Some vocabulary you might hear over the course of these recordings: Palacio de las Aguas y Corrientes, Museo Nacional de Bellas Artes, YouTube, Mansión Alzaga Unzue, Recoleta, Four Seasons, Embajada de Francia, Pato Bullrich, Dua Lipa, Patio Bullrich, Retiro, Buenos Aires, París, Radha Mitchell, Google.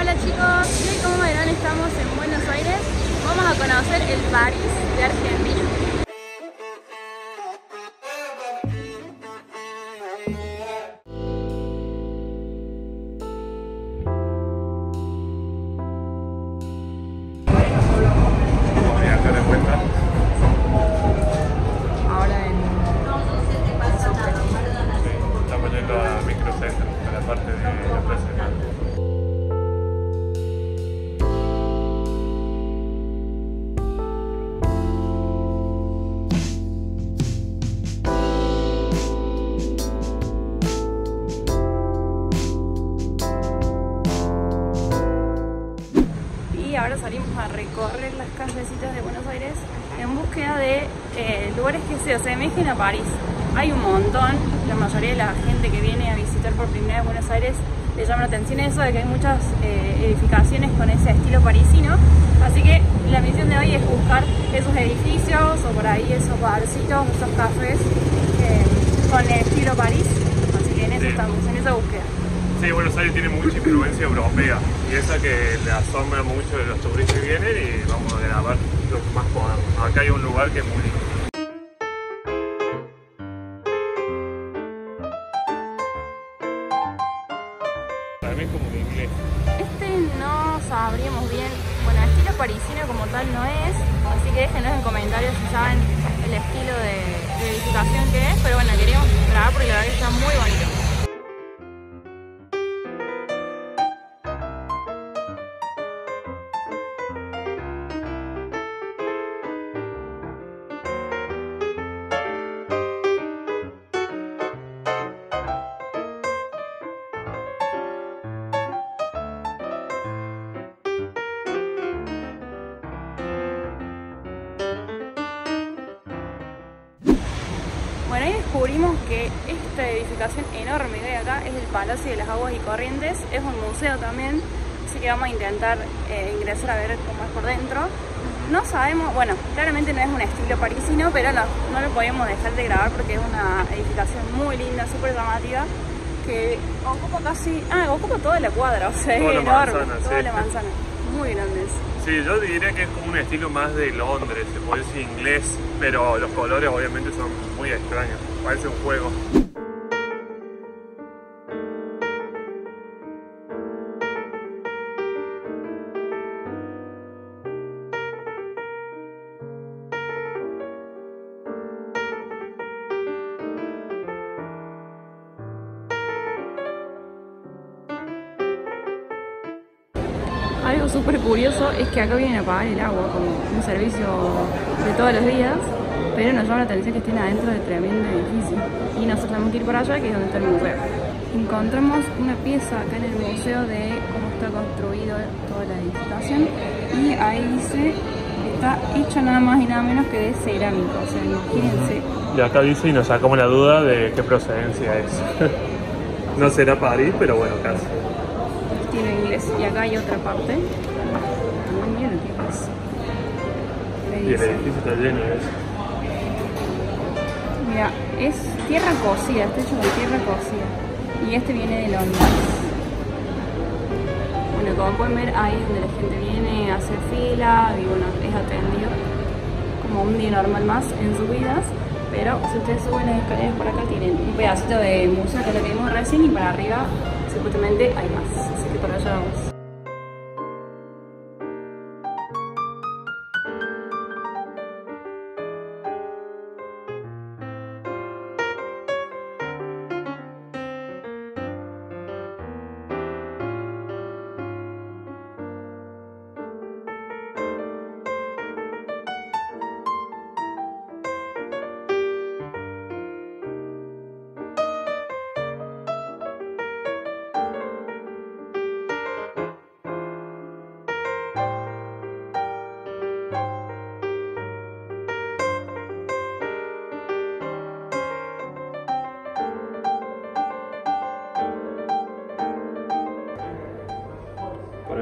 Hola chicos, hoy como verán estamos en Buenos Aires, vamos a conocer el París de Argentina. Ahora salimos a recorrer las callecitas de Buenos Aires en búsqueda de lugares que se asemejen a París. Hay un montón, la mayoría de la gente que viene a visitar por primera vez Buenos Aires le llama la atención eso de que hay muchas edificaciones con ese estilo parisino. Así que la misión de hoy es buscar esos edificios o por ahí esos barcitos, esos cafés con el estilo París. Así que en eso estamos, en esa búsqueda. Sí, Buenos Aires tiene mucha influencia europea y esa que le asombra mucho de los turistas que vienen y vamos a grabar lo que más podamos. Acá hay un lugar que es muy lindo. Para mí es como de inglés. No sabríamos bien, bueno, el estilo parisino como tal no es, así que déjenos en comentarios si saben el estilo de edificación que es, pero bueno, queríamos grabar porque la verdad que está muy bonito. Bueno, ahí descubrimos que esta edificación enorme que hay acá es el Palacio de las Aguas y Corrientes, es un museo también, así que vamos a intentar ingresar a ver cómo es por dentro. No sabemos, bueno, claramente no es un estilo parisino, pero no lo podemos dejar de grabar porque es una edificación muy linda, súper llamativa, que ocupa casi, ocupa toda la cuadra, o sea, es enorme, toda la manzana, muy grande eso. Sí, yo diría que es como un estilo más de Londres, se puede decir inglés, pero los colores obviamente son muy extraños, parece un juego. Algo súper curioso es que acá vienen a pagar el agua como un servicio de todos los días, pero nos llama la atención que estén adentro del tremendo edificio y nosotros tenemos que ir por allá, que es donde está el museo. Encontramos una pieza acá en el museo de cómo está construido toda la edificación y ahí dice que está hecho nada más y nada menos que de cerámica, o sea, imagínense. Y acá dice y nos sacamos la duda de qué procedencia es. No será París, pero bueno, casi. Y acá hay otra parte. Y el edificio está lleno de eso. Mira, es tierra cocida, está hecho con tierra cocida. Y este viene de Londres. Bueno, como pueden ver, ahí es donde la gente viene a hacer fila y bueno, es atendido como un día normal más en subidas. Pero si ustedes suben las escaleras por acá, tienen un pedacito de museo que es lo que vimos recién y para arriba supuestamente hay más. Así que por allá vamos.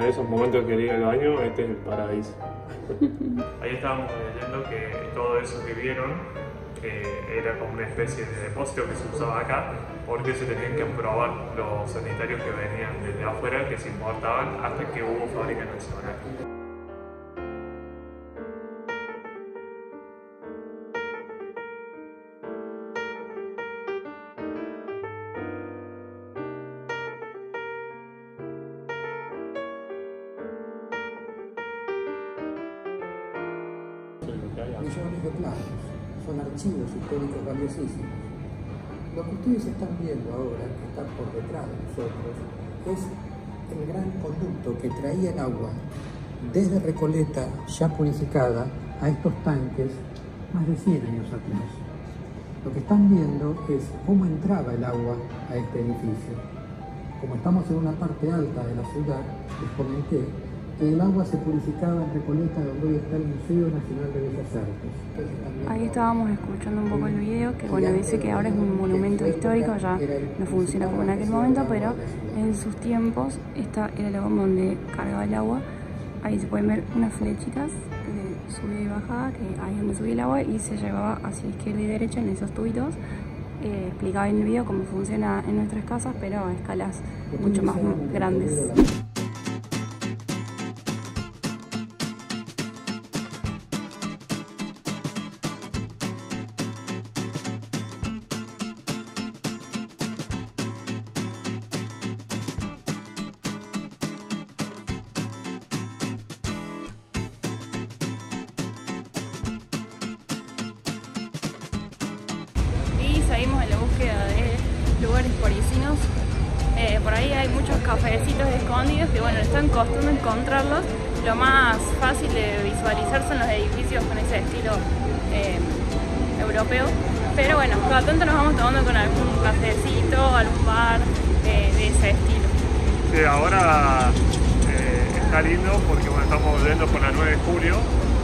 En esos momentos que quería el baño, este es el paraíso. Ahí estábamos leyendo que todo eso que vieron, que era como una especie de depósito que se usaba acá, porque se tenían que probar los sanitarios que venían desde afuera, que se importaban, hasta que hubo fábrica nacional. Millones de planos, son archivos históricos valiosísimos. Lo que ustedes están viendo ahora, que está por detrás de nosotros, es el gran conducto que traían agua desde Recoleta, ya purificada, a estos tanques más de 100 años atrás. Lo que están viendo es cómo entraba el agua a este edificio. Como estamos en una parte alta de la ciudad, les comenté que el agua se purificaba en Recoleta, donde hoy está el Museo Nacional de Bellas Artes. Ahí estábamos escuchando un poco el video, que bueno, dice que ahora es un monumento histórico, ya no funciona como en aquel momento, pero en sus tiempos esta era la bomba donde cargaba el agua. Ahí se pueden ver unas flechitas de subida y bajada, que ahí es donde subía el agua y se llevaba hacia izquierda y derecha en esos tubitos. Explicaba en el video cómo funciona en nuestras casas, pero a escalas mucho más grandes. Seguimos en la búsqueda de lugares parisinos. Por ahí hay muchos cafecitos escondidos que bueno, están costando encontrarlos. Lo más fácil de visualizar son los edificios con ese estilo europeo. Pero bueno, cada tanto nos vamos tomando con algún cafecito, algún bar de ese estilo. Sí, ahora está lindo porque bueno, estamos volviendo por la 9 de julio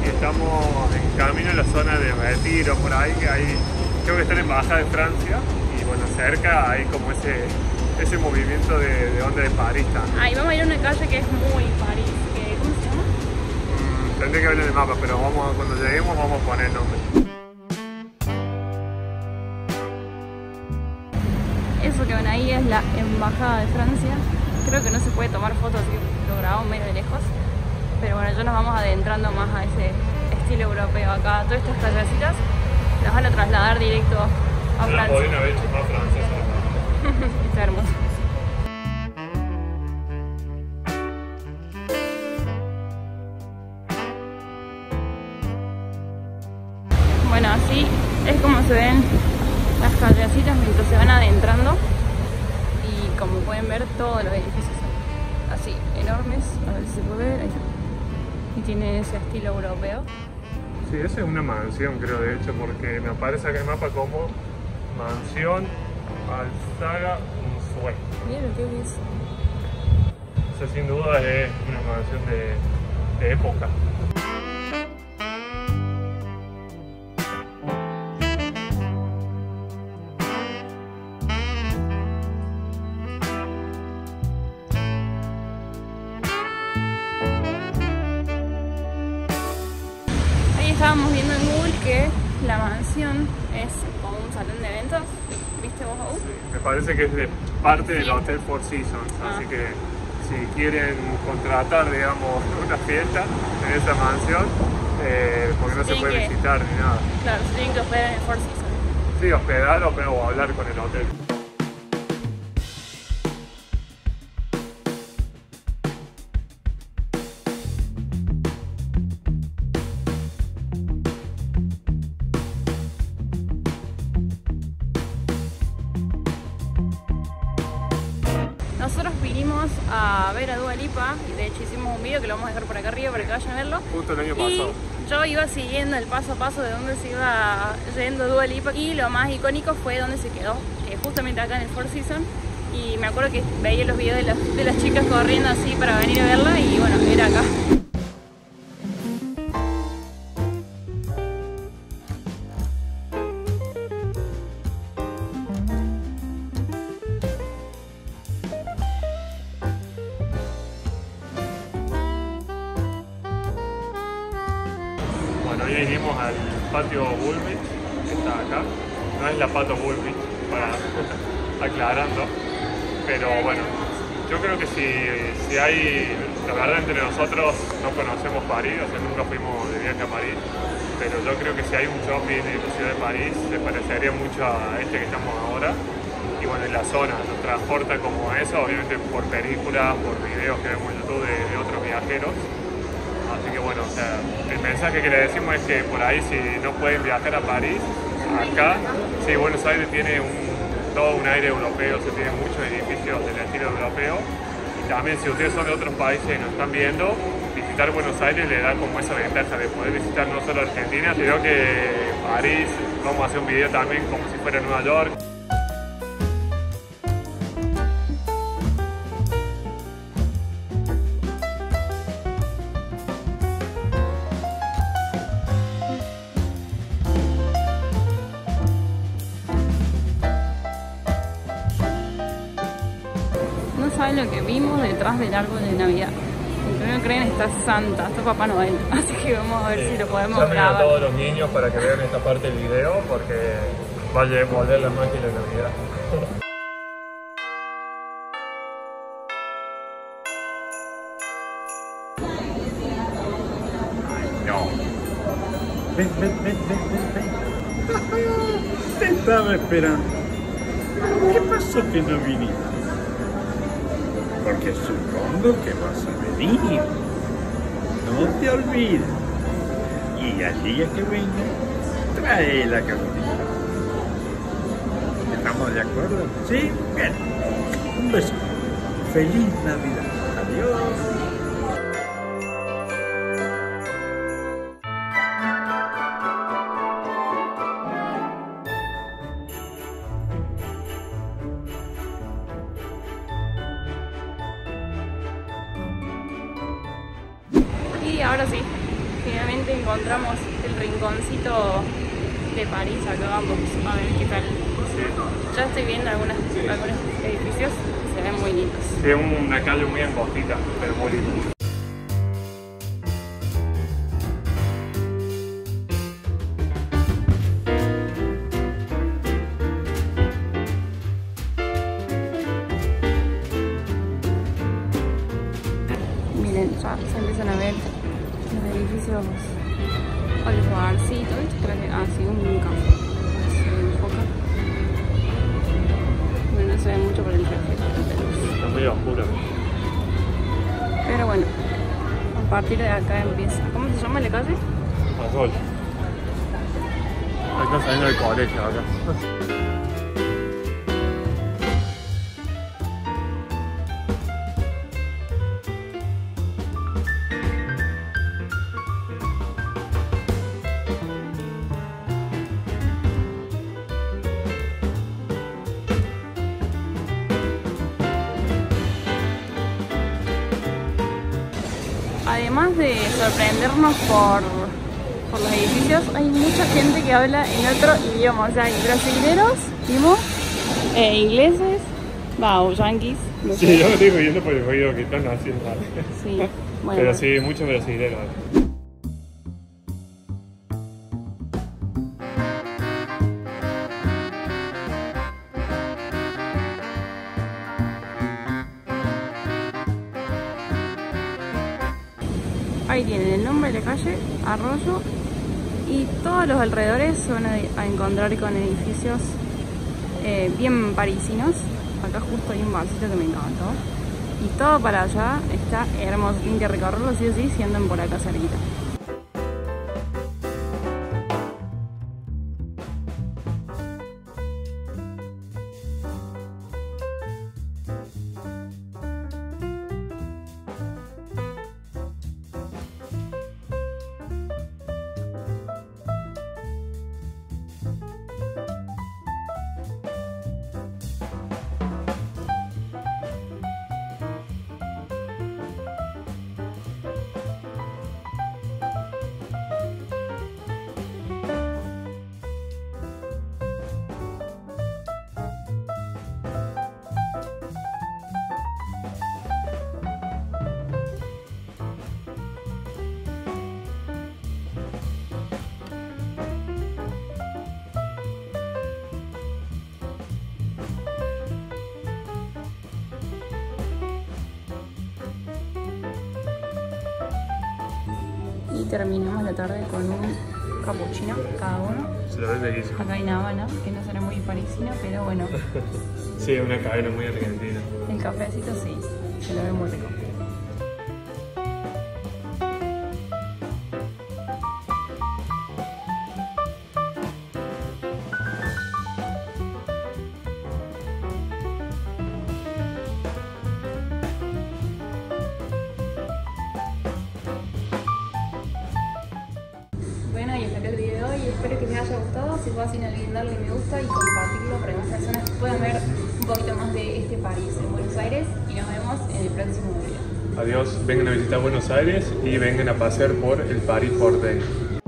y estamos en camino a la zona de Retiro, por ahí que hay... Creo que está en Embajada de Francia y bueno, cerca hay como ese movimiento de onda de París también. Ahí vamos a ir a una calle que es muy París, que, ¿cómo se llama? Tendría que ver en el mapa, pero vamos, cuando lleguemos vamos a poner el nombre. Eso que ven ahí es la Embajada de Francia. Creo que no se puede tomar fotos, así que lo grabamos medio de lejos. Pero bueno, ya nos vamos adentrando más a ese estilo europeo acá. Todas estas callecitas nos van a trasladar directo a Francia. La podrían haber hecho más francesa. Está hermoso. Bueno, así es como se ven las callecitas mientras se van adentrando. Y como pueden ver, todos los edificios son así, enormes. A ver si se puede ver. Ahí está. Y tiene ese estilo europeo. Sí, esa es una mansión, creo, de hecho, porque me aparece acá en el mapa como Mansión Alzaga Unzue. Mira lo que es. O sea, sin duda es una mansión de época. Estábamos viendo en Google que la mansión es como un salón de eventos, ¿viste vos, Aú? Sí, me parece que es de parte del hotel Four Seasons, así que si quieren contratar, digamos, una fiesta en esa mansión, porque no se puede visitar ni nada. Claro, se tienen que hospedar en el Four Seasons. Sí, hospedar o hablar con el hotel. Nosotros vinimos a ver a Dua Lipa y de hecho hicimos un video que lo vamos a dejar por acá arriba para que vayan a verlo. Justo el año pasado. Yo iba siguiendo el paso a paso de donde se iba yendo Dua Lipa y lo más icónico fue donde se quedó, que justamente acá en el Four Seasons. Y me acuerdo que veía los videos de las chicas corriendo así para venir a verla y bueno, era acá. Hoy vinimos al patio Bullrich, que está acá. No es la Pato Bullrich, para está aclarando, pero bueno, yo creo que si hay, la verdad entre nosotros no conocemos París, o sea, nunca fuimos de viaje a París, pero yo creo que si hay un shopping en la ciudad de París se parecería mucho a este que estamos ahora. Y bueno, en la zona nos transporta como eso, obviamente por películas, por videos que vemos en YouTube de otros viajeros. Así que bueno, o sea, el mensaje que le decimos es que por ahí si no pueden viajar a París, acá, sí, Buenos Aires tiene todo un aire europeo, se tiene muchos edificios del estilo europeo. Y también si ustedes son de otros países y nos están viendo, visitar Buenos Aires le da como esa ventaja de poder visitar no solo Argentina, sino que París, vamos a hacer un video también como si fuera Nueva York. Lo que vimos detrás del árbol de Navidad. Si no creen, está Santa, está Papá Noel. Así que vamos a ver si lo podemos grabar. A todos los niños para que vean esta parte del video porque vaya a volver la magia de Navidad. Ay, no. Ven. Te estaba esperando. ¿Qué pasó que no viniste? Porque supongo que vas a venir. No te olvides. Y al día que venga, trae la camioneta. ¿Estamos de acuerdo? Sí, bien. Un beso. Feliz Navidad. Adiós. Ahora sí, finalmente encontramos el rinconcito de París, acá vamos a ver qué tal. Ya estoy viendo algunos edificios que se ven muy lindos. Sí, una calle muy angostita, pero muy linda. Miren, ya se empiezan a ver los edificios o los barcitos, creo que ha sido un café, se ve un poco, bueno, no se ve mucho por el reflejo, está muy oscuro, pero bueno, a partir de acá empieza. ¿Cómo se llama la calle? Azul. Acá saliendo del colegio acá. Además de sorprendernos por los edificios, hay mucha gente que habla en otro idioma. O sea, hay brasileros, vimos, ingleses, o yanquis. No sé. Sí, yo me estoy viendo por el ruido que están haciendo. Sí, bueno. Pero sí, muchos brasileros. Ahí tienen el nombre de la calle, Arroyo, y todos los alrededores se van a encontrar con edificios bien parisinos. Acá justo hay un barcito que me encantó. Y todo para allá está hermoso, tienen que recorrerlo sí o sí si andan por acá cerquita. y terminamos la tarde con un cappuccino cada uno. Se lo ven bellísimo. Acá en La Habana, que no será muy parisino, pero bueno. Sí, es una cadena muy argentina. El cafecito sí, se lo ve muy rico. Bueno, y hasta acá el video de hoy. Espero que les haya gustado. Si fue así, no olviden darle me gusta y compartirlo para que más personas puedan ver un poquito más de este París en Buenos Aires. Y nos vemos en el próximo video. Adiós, vengan a visitar Buenos Aires y vengan a pasear por el París porteño.